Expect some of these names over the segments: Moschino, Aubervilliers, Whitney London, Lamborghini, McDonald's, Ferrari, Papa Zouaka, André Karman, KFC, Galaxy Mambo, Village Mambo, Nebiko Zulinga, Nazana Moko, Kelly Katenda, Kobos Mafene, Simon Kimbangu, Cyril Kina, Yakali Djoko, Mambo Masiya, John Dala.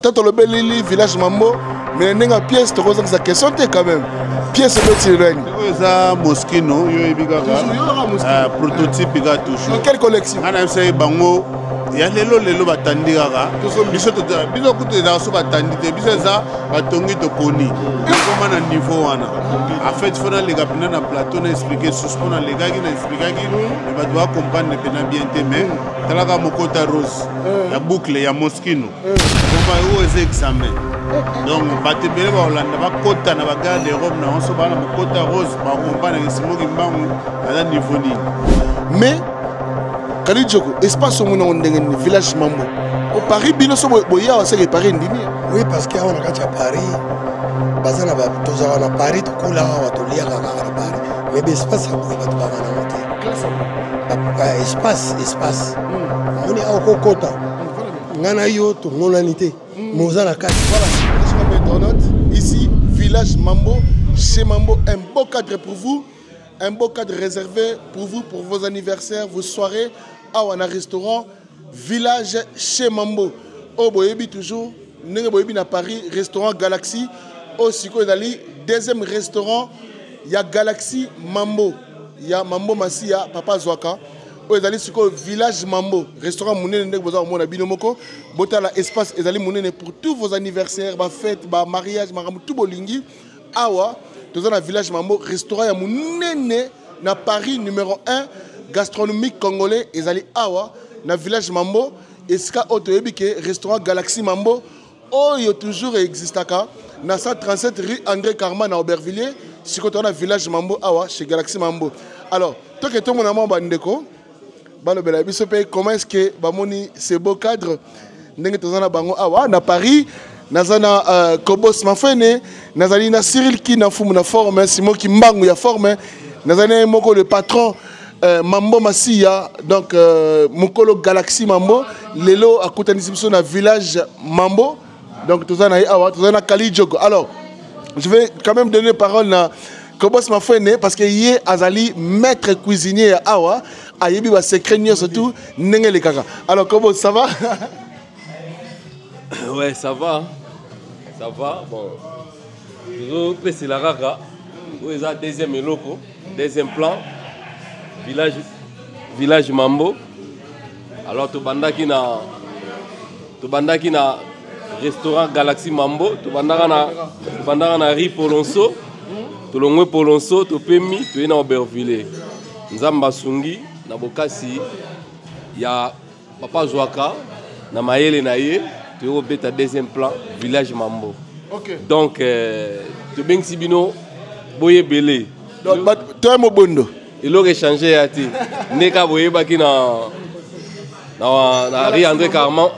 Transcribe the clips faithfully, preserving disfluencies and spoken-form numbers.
Tantôt le bel village Mambo, mais il y a pièce de rose qui sont quand même. Pièce de petit règne. Il y a Moschino, il y a prototype toujours. Dans quelle collection? Il y a les lots, les lots attendus. Ils ont coûté dans ce attendu. Ils ont attendu de pony. Comment un niveau en fait, faut les gars qui ont plateau expliquer ce qu'on a les gars qui ont expliqué. On va devoir comprendre que n'a bien été même. Talaga mokota rose, la boucle, il y a Moschino. On va oser examen. Donc, on va te payer par Hollande, on va coter, on va garder Rome, on se bat dans mokota rose, on va comprendre que c'est moi qui m'en à un niveau ni. Mais Yakali Djoko, espace où on est dans le village Mambo. Au Paris, il y a des Paris. Oui, parce qu'il y a des gens qui sont à Paris. Parce qu'il y a des Paris, il y a des gens Paris. Mais l'espace, c'est espace, espace. On est au Kokota. On a une unité. On a une carte. Voilà. Ici, village Mambo, chez Mambo, un beau cadre pour vous. Un beau cadre réservé pour vous, pour vos anniversaires, vos soirées. Ah, on a un restaurant, village chez Mambo. Au Boyebi toujours, Nere Boyebi à Paris, restaurant Galaxy. Au Siko Dali, deuxième restaurant, il y a Galaxy Mambo. Il y a Mambo Masiya, Papa Zouaka. Au Dali Siko, village Mambo. Restaurant Mouné Nere Boza Mona Binomoko. Botala espace Ezali Mouné pour tous vos anniversaires, ma fête, ma mariage, ma ramou, tout bolingi. Awa. Nous avons un village Mambo, restaurant à Mounéné, na Paris numéro un, gastronomique congolais, et allez awa, na village Mambo, et ce qu'a restaurant Galaxy Mambo, oh, il y a toujours existé na cent trente-sept rue André Karman à Aubervilliers, si on a village Mambo awa chez Galaxy Mambo. Alors, toi que ton mon amant bandeko, comment est-ce que bamoni ces beaux cadres, n'engagent pas bango awa na Paris. Nazana Kobos Mafene, Nazalina Cyril Kina Fumuna Forme, Simon Kimbangu ya Forme, Nazana Moko le patron Mambo Masiya, donc Mokolo Galaxy Mambo, Lelo à côté de village Mambo, donc tout ça na Yakali Djoko. Alors, je vais quand même donner parole à Kobos Mafene parce que yé Azali, maître cuisinier à Awa, Ayebi va secrénier surtout, Nenge le Kaka. Alors Kobos, ça va? Ouais, ça va. Ça va. Bon. Nous c'est la raga. Nous avons deuxième loco, deuxième plan. Village, village Mambo. Alors, tout banda qui na, tout banda qui na restaurant Galaxy Mambo. Tout banda na, tout banda na riz polonso. Tout longue polonso, tout pemi, tout est na Aubervilliers. Nous avons basungi, na bokasi. Il y a Papa Zouaka, na mayele na ye. Tu as fait deuxième plan, village Mambo. Okay. Donc, tu as bien si bino, boye belé. Donc, tu as un bondo. Il aurait changé à ti. Neka boye baki na na ri André Karman.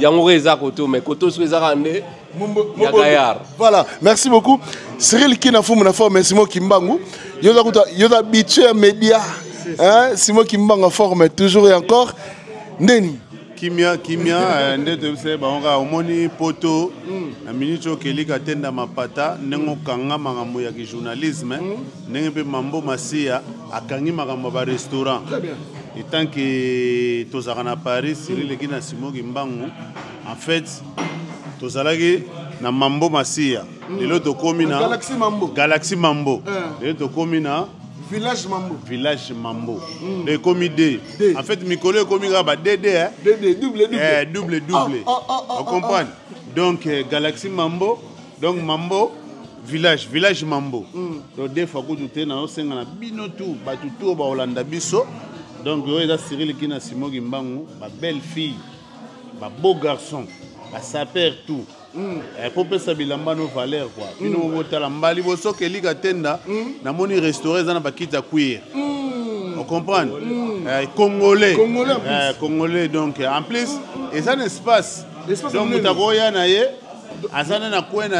Yango Reza Koto, mais Koto Sreza Rande. Voilà, merci beaucoup. Cyril Kina Fumuna Forme, Simon Kimbangu. Vous habitué à médias. Simon Kimbangu Forme, toujours et encore. Neni. Kimia, Kimia, ndete mse baonga omoni poto na minicho kelika atenda mapata nengo kanga mangambo ya journalisme nenge pe Mambo Masiya akangi mangambo ba restaurant et tant que tozaka na Paris Cyril Kina Simon Kimbangu en fait tozalaki na Mambo Masiya lelo tokomi na Galaxy Mambo Galaxy Mambo lelo tokomi na Village Mambo. Village Mambo. Mm. Le comité. En fait, Mikolo comme il rabat D D. Hein? D D, double, double. Eh, double, double. Ah, ah, ah, on comprend. Ah, ah. Donc, euh, Galaxy Mambo. Donc, Mambo, village, village Mambo. Donc, des fois, vous êtes dans le sein, on a binotou, batoutou, baolanda biso. Donc, vous avez Cyril Kina Simon Kimbangu, ma belle fille, ma beau garçon, ma sapeur tout. Il faut que ça soit nos valeurs. Il faut que ça soit un restaurant qui a cuire. On comprend. Congolais. Congolais. Donc, en plus, il y a un espace. Donc, il y a un coin. Il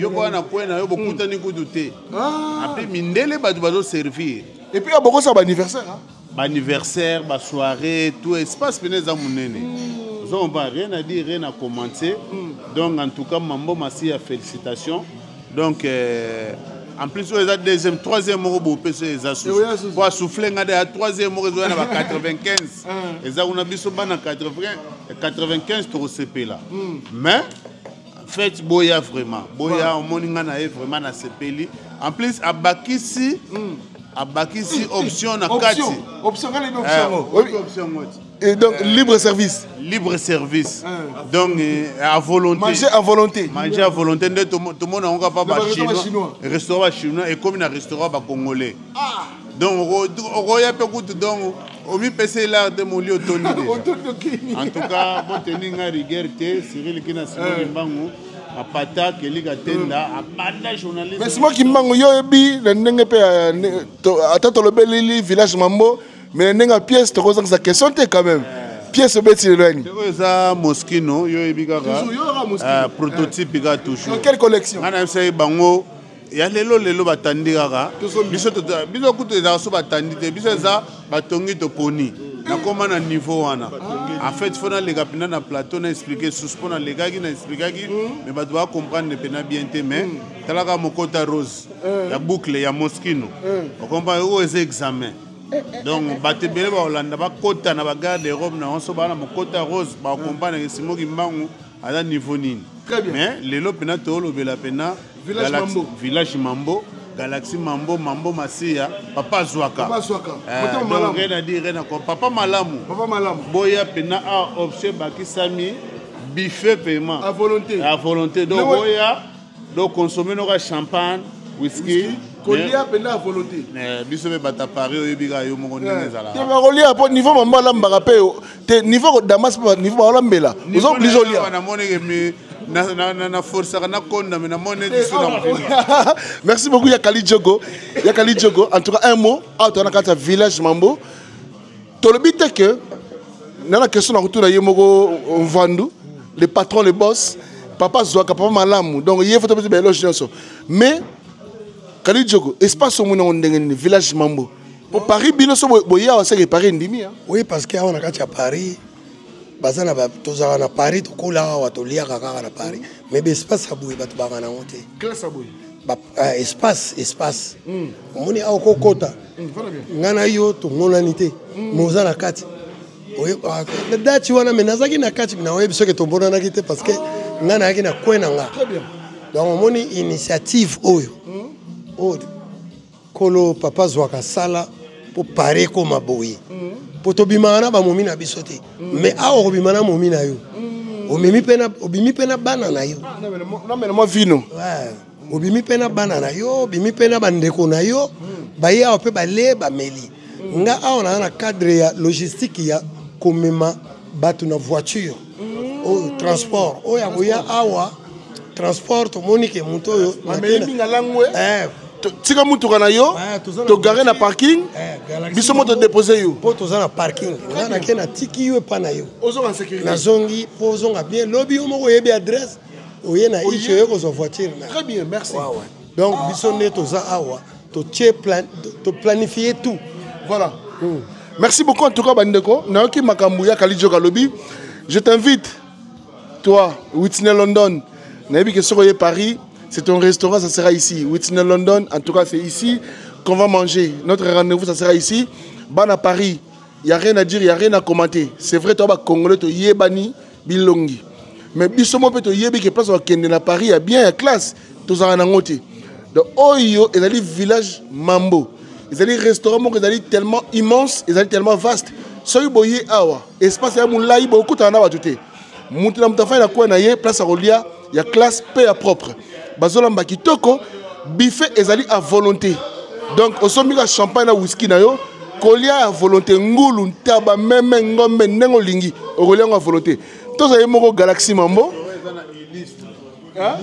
y a un coin. Il y a servir. Et puis, il y a beaucoup d'anniversaires. Anniversaire, soirée, tout espace. On va rien à dire, rien à commenter. Mm. Donc, en tout cas, Mambo Masiya, félicitations. Donc, euh, en plus, on a deuxième, troisième euro pour les associés. Pour souffler, on a troisième euro, on a quatre-vingt-quinze. Et ça, on a mis sur quatre-vingt-quinze pour ce pays-là. Mais, fête boya vraiment. Boya omoningana est vraiment na sepeli. En plus à Bakisi, à Bakisi option na kati. Option quand les options. Option moti. Et donc libre service. Libre service. Donc à volonté. Manger à volonté. Manger à volonté. Tout le monde on va pas manger chinois. Restaurant chinois et comme un restaurant ba congolais. Ah. Donc on roya pe kutu donc on mi pèse là de mon lieu Tony. En tout cas, bon tenir à rigueur té Cyril Kina Cyril Mbangu. Apata keliga tenda abanda journaliste. Mais c'est moi qui Mbangu yo ebi le ndenge pe attends le bel village Mambo. Mais il y a une pièce qui est question quand même. Pièce qui est loin. Il y a Moschino, il y a un prototype. Dans quelle collection? Il y a des gens qui sont attendus. Ils sont attendus. Ils sont attendus. Na comment na niveau wana en fait faut na les gars na plateau na expliquer suspend na les gars qui na expliquer qui mais bah doit comprendre les pena bien mais talaga mokota rose ya boucle ya Moschino on comprend où est examen donc bah te belle bah Hollande bah kota na bah garde robe na on se bah na mokota rose bah on comprend les simo qui mangu à la niveau nini mais les lo pena tolo bela pena village Mambo Galaxy Mambo, Mambo Masiya, Papa Zouaka. Papa Zouaka. Euh, donc, rien à dire, rien à dire. Papa Malamu. Papa Malamu. Boya Pena a option Baki Sami, buffet paiement. À volonté. À volonté. Donc, mais Boya, donc consommer nos champagne, whisky. Kolia Pena à volonté. Mais, bisous, mais bata Paris, au Ibiga, au Mongonezala. Tu vas relier à niveau Mambo Lamba, rappel, niveau Damas, niveau Malambela. Nous sommes plus jolis. Merci beaucoup Yakali Djoko. Yakali Djoko, en tout cas un mot, out on a quatre village Mambo. Tolobite que la question retour na yemoko vandu, les patrons les boss, Papa Zouaka, Papa Malamu. Donc il faut peut-être belle chose. Mais Yakali Djoko, espace au monde ndenge village Mambo. Pour Paris binoso boya wa se Paris ndimi. Oui parce qu'il y a on a quatre à Paris. Bazana ba tozala na Paris to kola wa to lia kaka na Paris mais espace abui ba tubanga na monte classe abui ba espace espace moni a ko kota ngana yo to ngona nité moza na kati oyo na dachi wana menazaki na kati na oyo bisoke to bonana kite parce que ngana yake na kwena nga donc moni initiative oyo o kolo Papa Zouaka sala pour parer comme abui potobimana ba momina bisote mais a obimana momina yo obimi pena obimi pena banana yo na mena mo vino obimi pena banana yo obimi pena bandeko na yo ba ya pe ba le ba meli nga a ona na cadre ya logistique ya komema batu na voiture o transport o ya ya awa transport monique muto yo eh si comme tu connais yo, tu gares na parking, biso moto déposer yo. Poto za na parking, na na kena tiki yo pa na yo. Ozo en sécurité. Na zongi, pozo nga bien lobby yo moko yebi adresse, oye na icho yo ko zo voiture na. Très bien, merci. Donc biso neto za awa, to tie plan, to planifier tout. Voilà. Merci beaucoup en tout cas bandeko, na oki makambu ya Yakali Djoko lobby. Je t'invite toi, Whitney London, na bi ke soko ye Paris. C'est ton restaurant, ça sera ici. Whitney London, en tout cas, c'est ici qu'on va manger. Notre rendez-vous, ça sera ici. Ban à Paris, il n'y a rien à dire, il n'y a rien à commenter. C'est vrai, toi, Congolais, tu es bani, bilongi. Mais bisomo peut te yébi que place à Paris, il y a bien la classe. Tous en angoté. Donc, Oyo, ils allaient village Mambo. Ils allaient restaurant, ils allaient tellement immense, ils allaient tellement vaste. Soy boye awa. Espace à moulaï, beaucoup t'en as à douter. Moutina mtafa na quoi naie, place à Rolia, il y a classe, paix à propre. Bazolamba kitoko buffet ezali à volonté donc osombi ka champagne na whisky na yo kolia à volonté ngulu ntaba meme ngombe nengo lingi okolia à volonté tozaye moko Galaxy Mambo hein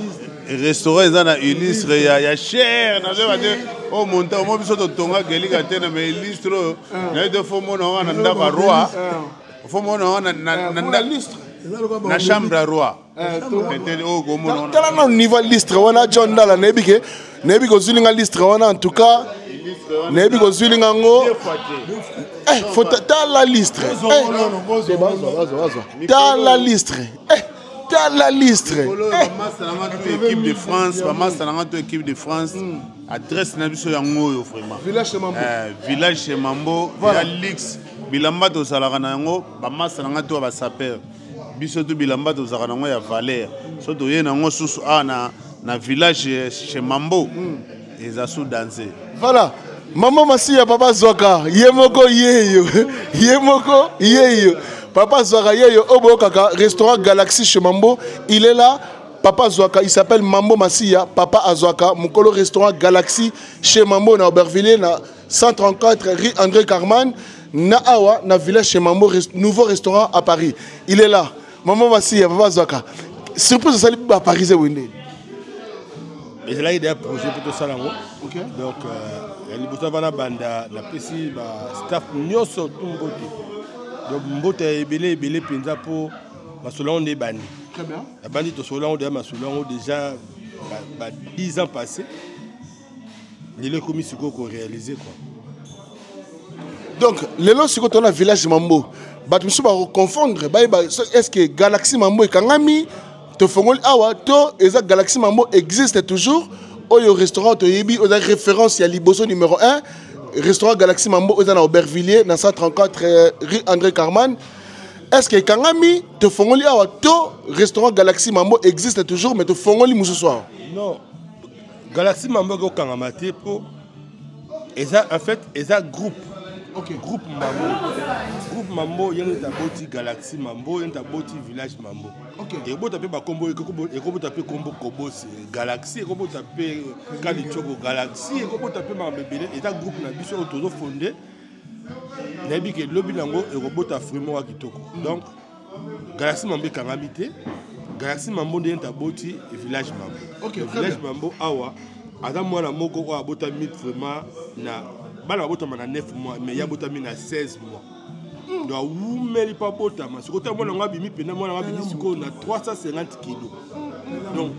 restaurant ezana illustre ya ya cher na leba de o monta o mobiso to tonga geliga tena mais illustre na de fo mona wana ndaba roi fo mona wana na illustre na chambre à roi. Au niveau listre, on a John Dala, Nebike, Nebiko Zulinga listre, on a en tout cas Nebiko Zulinga ngo. Eh, faut t'as la listre. T'as la listre. T'as la listre. Équipe de France, maman, ça n'a pas équipe de France. Adresse Nabiso Yango, vraiment. Village Mambo. Village Mambo, Village Lix, Bilamba de Salaranango, maman, ça n'a pas saper. bisoto bilamba to zakanango ya valeur soto ye na ngosusu ana na village chez Mambo ils asou danser voilà Mambo Masiya Papa Zouaka yemoko yeyo yemoko yeyo Papa Zouaka yeyo obokaka restaurant Galaxy chez Mambo il est là Papa Zouaka, il s'appelle Mambo Masiya, Papa Zouaka, mon colo restaurant Galaxy chez Mambo na Aubervilliers na cent trente-quatre rue André Karman, na Awa na village chez Mambo nouveau restaurant à Paris. Il est là. Mambo Masiya, Papa Zouaka. Surprise ça à Paris c'est Wende. Mais là il y a un projet pour tout ça là. OK. Donc euh il y a la banda la P C ba staff nyoso tumbote. Donc mbote ebele ebele pinza pour ba solo on est bani. Très bien. La bandite au Solan, déjà dix ans passés, il est commis ce qu'on a réalisé. Donc, les lots sur le village Mambo, je vais confondre. Est-ce que Galaxy Mambo et Kangami, Galaxy Mambo existe toujours? Au restaurant, il y a référence à Liboso numéro un, restaurant Galaxy Mambo, à Aubervilliers, dans cent trente-quatre rue André Karman. Est-ce que Kangami, te fongoli awa to restaurant Galaxy Mambo existe toujours, mais te fongoli moussou soir? Non, Galaxy Mambo go Kangamate po, eza en fait eza groupe, ok, groupe Mambo, groupe Mambo y'a une taboti Galaxy Mambo, y'a une taboti Village Mambo, ok, et vous tapez ma combo, et vous tapez combo combo Galaxy, et vous tapez Yakali Djoko Galaxy, et vous tapez ma bébé, et un groupe n'a biso autour fondé. Nabiki lobby nango et robot à Frimo à Kitoko. Donc, Galaxy Mambo Kangamite, Galaxy Mambo de Ntaboti et Village Mambo. Ok, Village Mambo awa, adam moi la moko wa bota mit vraiment na bala bota mana neuf mois mais ya bota mina seize mois. Donc ou meli pa bota ma ce côté moi na ngabimi pena moi na ngabimi siko na trois cent cinquante kilos. Donc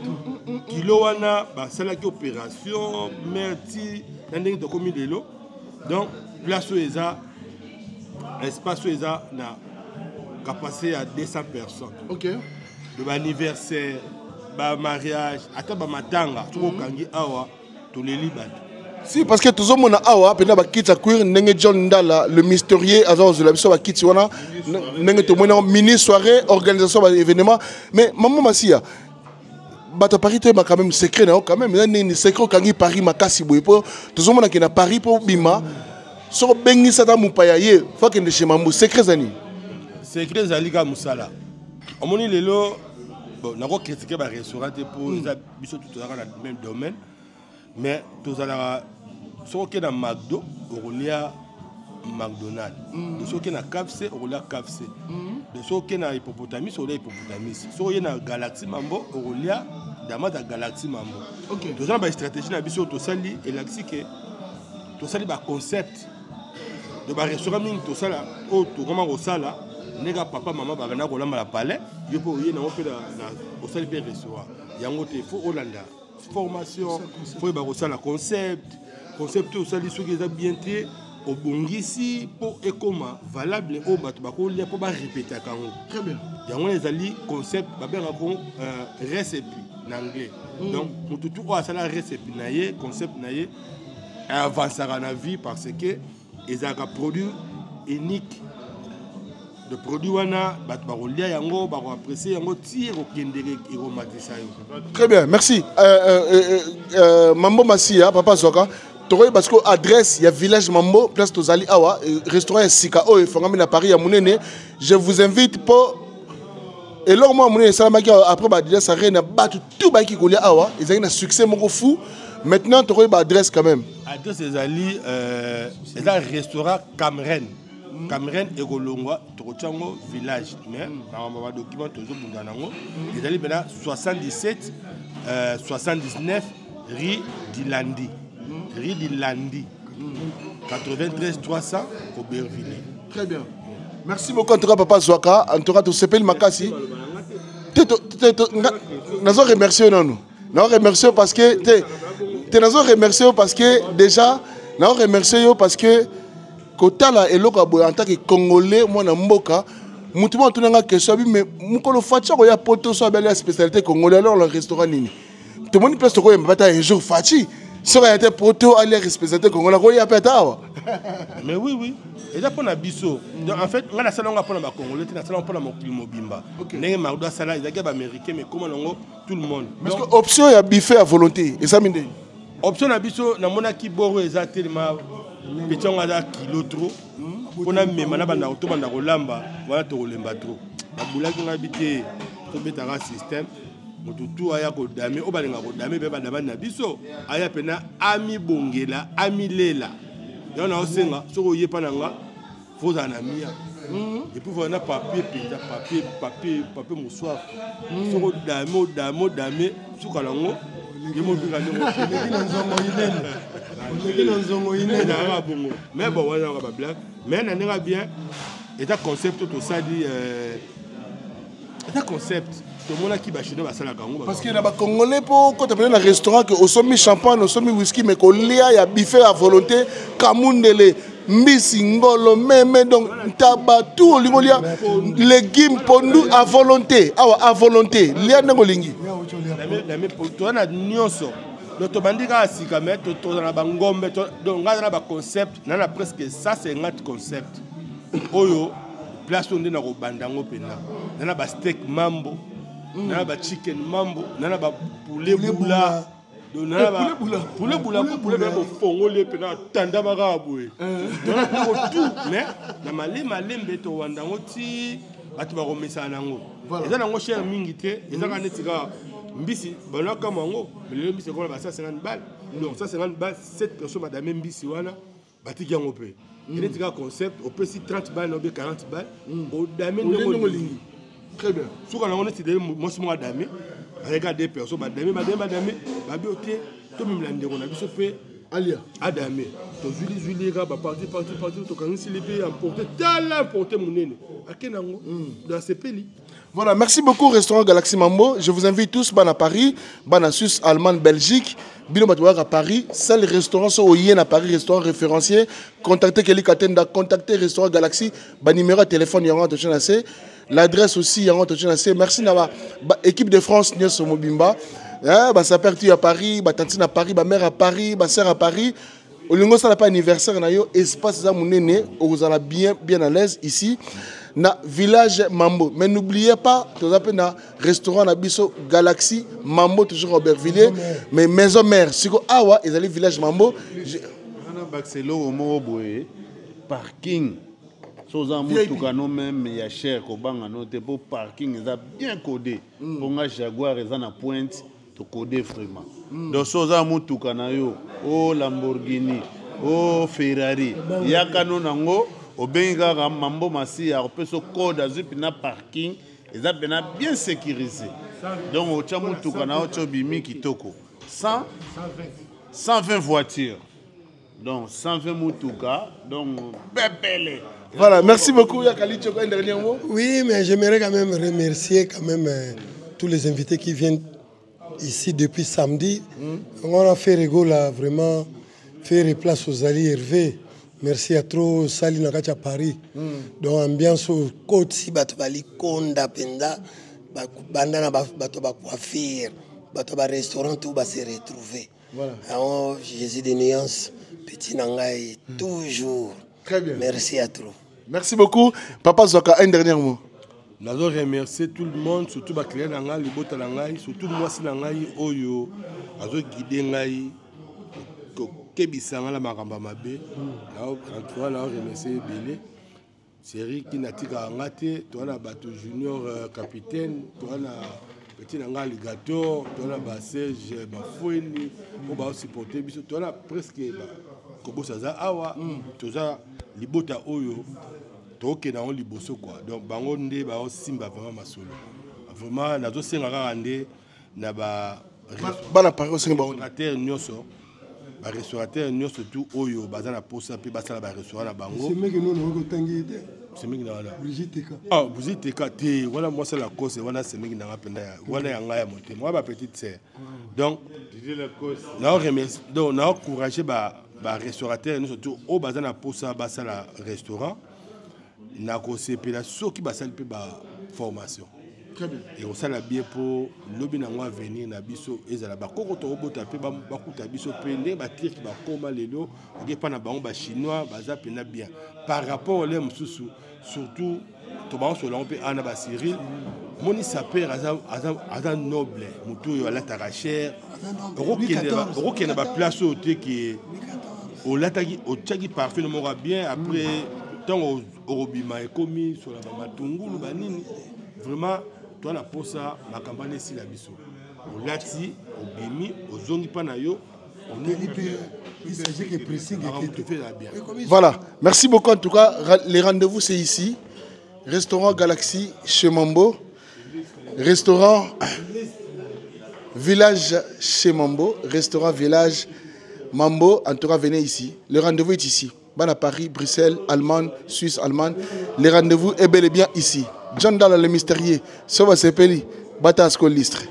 kilo wana ba sala ki opération merci na ndenge to komi de l'eau. Donc place eza espace eza na capacité à deux cents personnes. OK. Le anniversaire, ba mariage, ata ba matanga, tout kangi awa tous les libat. Si parce que tous hommes na awa pena ba kitsa kuir ndenge John Dala le mystérieux azan de la biso ba kitsi wana ndenge to mona mini soirée organisation ba événement mais Mambo Masiya Bata Paris te quand même secret na quand même ni secret kangi Paris makasi boy po tous hommes na ki na Paris po bima. Sur Bengi Sata Moupayaye, faut qu'il y ait des chemins. Secret Zali. Secret Zali Ga Moussala. On m'a dit que nous avons critiqué les restaurants pour les habitants dans le même domaine. Mais nous avons dit que dans McDo, il y a McDonald's. Nous avons dit que dans K F C, il y a K F C. Nous avons dit que dans Hippopotamus, il y a Hippopotamus. Nous avons dit que dans Galaxy Mambo, il y a Galaxy Mambo. Nous avons une stratégie dans le Sali et l'axique. Tout ça, c'est un concept. De ma restaurant tout ça là au tourment au sala nega papa maman ba na kolamba la palais yo po yé na on peut na au sala bien recevoir yango te faut Hollanda formation faut ba au sala concept concept au sala ceux qui est bien té au bongisi pour et comment valable au ba ba ko lé pour ba répéter kango très bien yango les ali concept ba bien ko recipe en anglais donc pour tout quoi sala recipe na yé concept na yé avancera na vie parce que ils ont un produit unique. Le produit wana, barolia yango, baro apprécier yango tire au kendere iromatisa yo. Très bien, merci. Euh, euh, euh, Mambo Masiya, Papa Zouaka. Toi parce que adresse, il y a village Mambo, place Tozali Awa, restaurant Sika O, Fongami na Paris à Mounene. Je vous invite pour et lors moi Mounene Salamaki après bah déjà ça rien à battre tout bah qui colle Awa. Ils ont un succès mon fou. Maintenant, tu as une adresse quand même. Adresse c'est un restaurant Cameroun. Cameroun et Golongwa, Trochango, village. Mais on va documenter toujours Bundanango. Ils allaient maintenant soixante-dix-sept, soixante-dix-neuf, rue d'Ilandi. Rue d'Ilandi. quatre-vingt-treize, trois cents, Aubervilliers. Très bien. Merci beaucoup, en tout cas, Papa Zouaka. En tout cas, tu s'appelles Makassi. Nous allons remercier nous. Nous remercions parce que nous remercions parce que déjà nous remercions parce que quand là et l'autre en tant que Congolais moi na mboka mutima tunanga question mais mukolo fati ko ya poto so belle spécialité congolais alors le restaurant nini tout monde place ko yamba ta un jour fati Si on a été proto, aller représenter le Congo, il y a pétard. Mais oui, oui. Et là, on a biso. En fait, on a la salle on a pas le Congo, on a la salle on a pas le Mobimba. On a eu Mardois Salah, il y a américain, mais comment on a tout le monde. Parce que l'option est biffée à volonté. Et ça, mine. Option à biso, na mona ki boro exactement petit on a kilo trop. On a même na banda auto banda rolamba, voilà to rolemba trop. Ba boulaki on habité, to betara système. Motutu aya ko dame obalenga ko dame be banda banda biso aya pena ami bongela ami lela yo na osenga soko yepa nanga foza na mia et puis on a papier pita papier papier papier moussoir soko dame o dame o dame soko lango yemo bika nongo nzongo inene nongo nzongo inene na bongo mais bon wana ba blague mais na nga bien et ta concept to ça dit euh et ta concept. Parce qu'il y a des Congolais pour quand tu prends un restaurant que au sommet champagne, au sommet whisky, mais qu'on lia, il y a buffet à volonté, Kamundele, Missingolo, Meme, donc tabac, tout, Olivolia, légumes, pondu à volonté, à volonté, lia n'engolingi. Toi, na nyonso, notre bandit a si comme être, toi dans la bangombe, donc là dans le concept, là presque ça c'est notre concept. Oyo, place on est dans le bandango pena, dans le steak mambo. Nana chicken mambo, nana poulet boula, nana poulet boula, poulet même au fond, les pénats, tandamara aboué. Nana tout, mais la malé malé mbeto wandangoti, atuba romesa nango. Et ça nango cher mingité, et ça quand est-ce que mbisi, voilà comme nango, mais le mbisi qu'on a passé cent cinquante balles, donc cent cinquante balles, sept personnes madame mbisi wana, bati gango pe. Et les gars concept, on peut si trente balles, on peut quarante balles, on damène nango lingi. Très bien. Si on a décidé, moi je suis un dame, regarde des personnes, madame, madame, madame, babioté, tout le monde on a vu ce fait, alia, adame, ton juli, juli, rabat, parti, parti, parti, ton canon, si les pays importés, t'as importé mon nez, à quel angle, dans ces pays. Voilà, merci beaucoup, restaurant Galaxy Mambo. Je vous invite tous, ban à Paris, ban à Suisse, Allemagne, Belgique, Bilomatoir à Paris, seuls restaurants sont au Yen à Paris, restaurant référencier. Contactez Kelly Katenda, contactez restaurant Galaxy, ban numéro de téléphone, il y aura un touché à C. L'adresse aussi, merci à l'équipe de France, Nyonso Mobimba. Sa père à Paris, ma tante à Paris, ma mère à Paris, ma soeur à Paris. Au lieu de ça, pas anniversaire, on a eu espace à mon aîné, vous allez bien, bien à l'aise ici, na Village Mambo. Mais n'oubliez pas, vous avez un restaurant à Bisso, Galaxy Mambo, toujours à Aubervilliers, mais maison mère. Si vous allez Village Mambo, parking. Tous en motocarno même il y a cher qu'au banc à noter pour parking ils a bien codé pour un Jaguar ils en a pointe to codé vraiment donc tous en motocarnaio oh Lamborghini oh Ferrari il y a canon nango au benga Mambo Masiya au peso code azul pina parking ils a bien bien sécurisé donc au champ motocarnao chobimi kitoko cent vingt voitures donc cent vingt motocar donc bébélé. Voilà, merci beaucoup Yakali Djoko, un dernier mot. Oui, mais j'aimerais quand même remercier quand même euh, tous les invités qui viennent ici depuis samedi. Mm. On a fait rigolo là, vraiment, faire place aux alliés Hervé. Merci à trop Sali Nakacha Paris. Mm. Donc ambiance au côte si batobali konda penda, bandana batoba coiffure, batoba restaurant tout va se retrouver. Voilà. Alors Jésus des nuances, petit nangai mm. toujours. Très bien. Merci à tous. Merci beaucoup. Papa Zouaka, un dernier mot. Je remercie tout le monde, surtout les clients, les bottes, surtout moi, si Oyo, guidé, Kébissanga, Maramba Mabé, je remercie Bélé, Cyril Kina, toi, la bateau junior capitaine, toi, la petit alligator, toi, la bassège, Bafoueni, on va supporter, toi, la presque. Kobo saza awa toza libota oyo toke na on liboso quoi donc bango nde ba simba vraiment masolo vraiment na zo senga ka ande na ba ba na parole senga ba terre nyoso ba restaurateur nyoso tout oyo baza na posa pe basala ba restaurant na bango c'est mec non ko tangi te c'est mec na wala bujiteka ah bujiteka te wala moi c'est la cause wala c'est mec na rapenda wala yanga ya moté moi ba petite sœur donc dis la cause na remercie donc na encourager ba ba restaurateur nous surtout au bazana pour ça basala restaurant na ko sepela soki basali pe ba formation Très bien. Et on s'en a bien pour l'obinango à venir, Nabiso et Zalaba. Quand on tombe tapé, Bakou Tabiso Pene, Batir qui va comme Lélo, on n'est pas na Baomba chinois, Baza Pena bien. Par rapport à l'aime sous surtout, Toban Solampe, Anaba Cyril, Moni Saper, Azan Noble, Moutou, Alatarachère, Roké n'a pas place au thé qui est au Latagi, au Tchagi parfait, on aura bien après tant au Robima et commis sur la Bamatungu, le Banini. Vraiment, toi, la posa, la campagne ici, la biso. Au Lati, au Bimi, au Zongi Panayo, on est libéré. Il s'agit que précis que tu la bien. Voilà, merci beaucoup. En tout cas, les rendez-vous, c'est ici. Restaurant Galaxy chez Mambo. Restaurant Village chez Mambo. Restaurant Village Mambo. En tout cas, venez ici. Le rendez-vous est ici. Ban à Paris, Bruxelles, Allemagne, Suisse, Allemagne. Les rendez-vous est bel et bien ici. John Dala le mystérieux, Soba Sepeli, Bata Ascolistre.